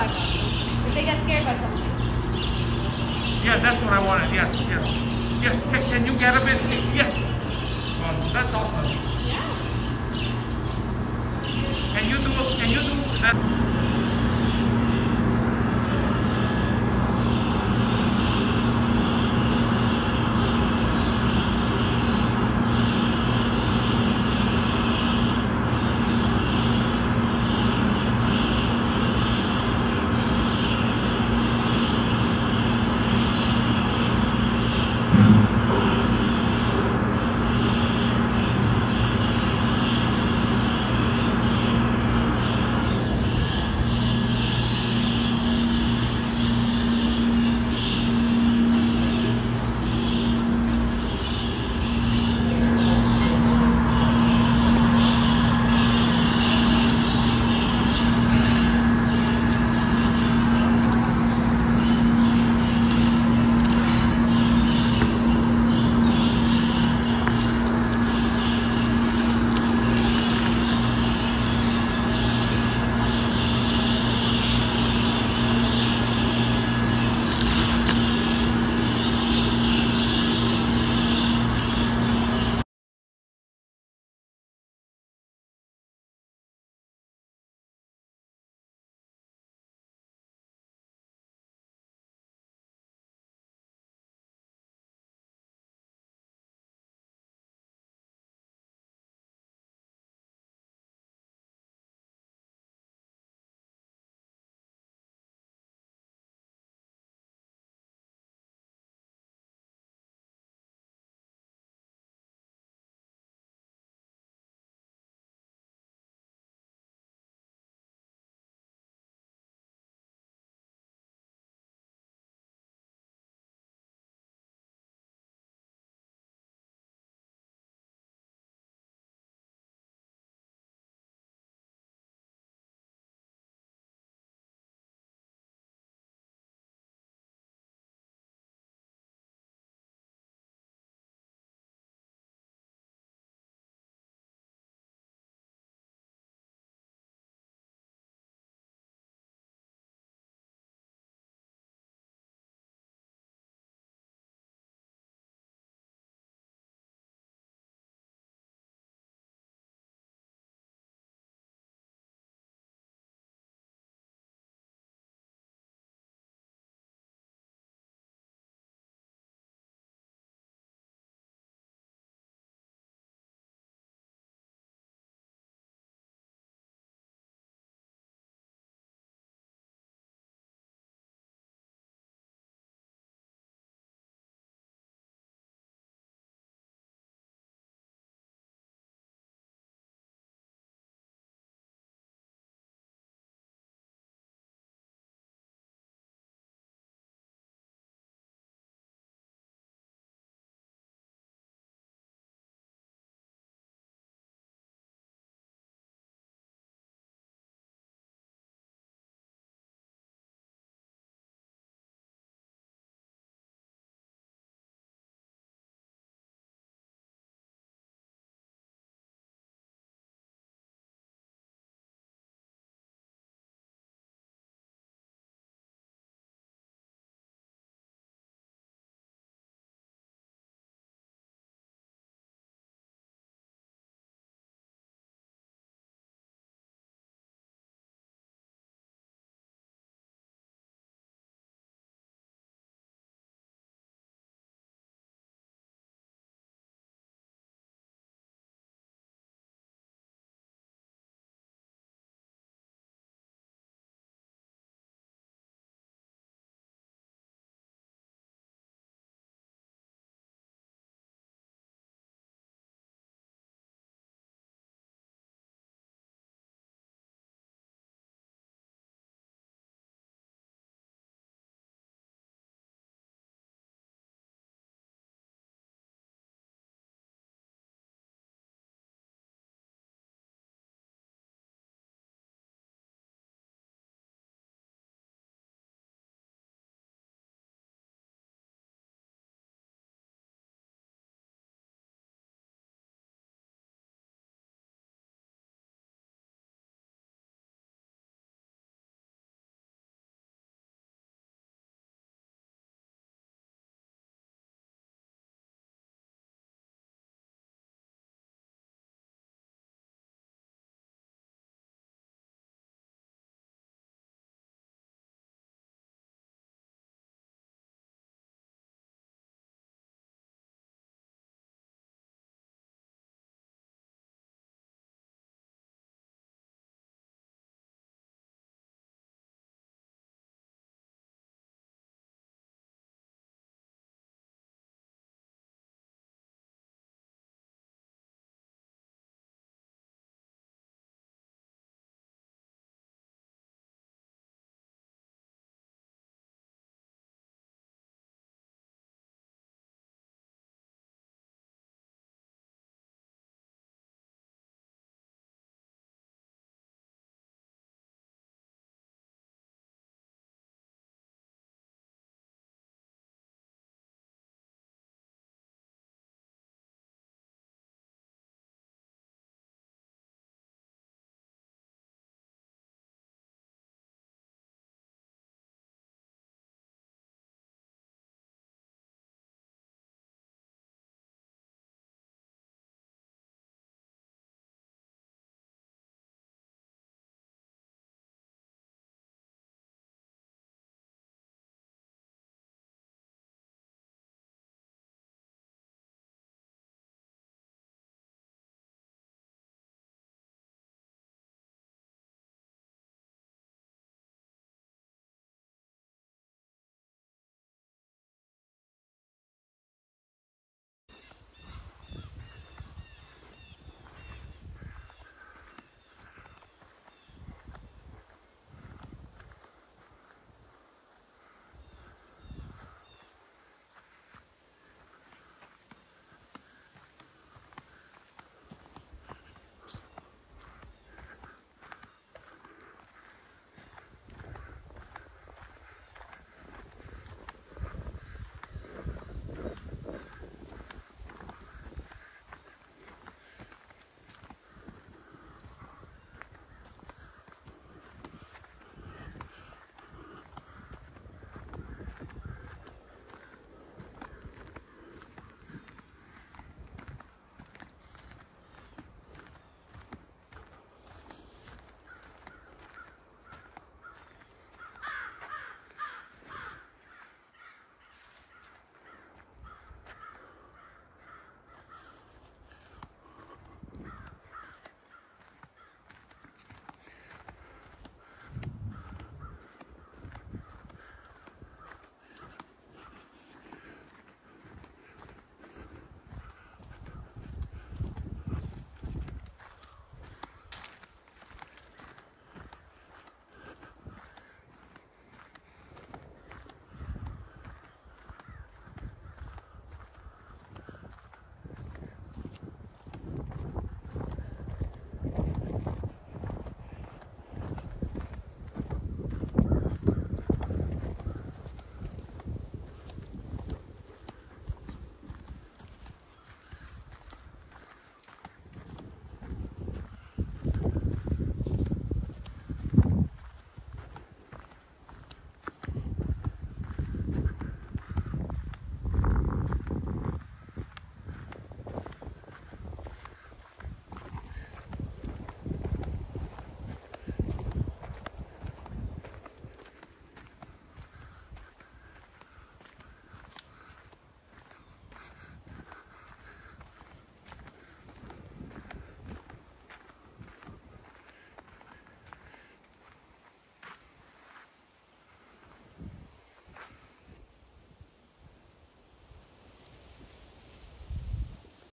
about it. If they get scared by something. Yeah, that's what I wanted. Yes, yes. Yes, can you get a bit? Yes. That's awesome. Yeah. Can you do that?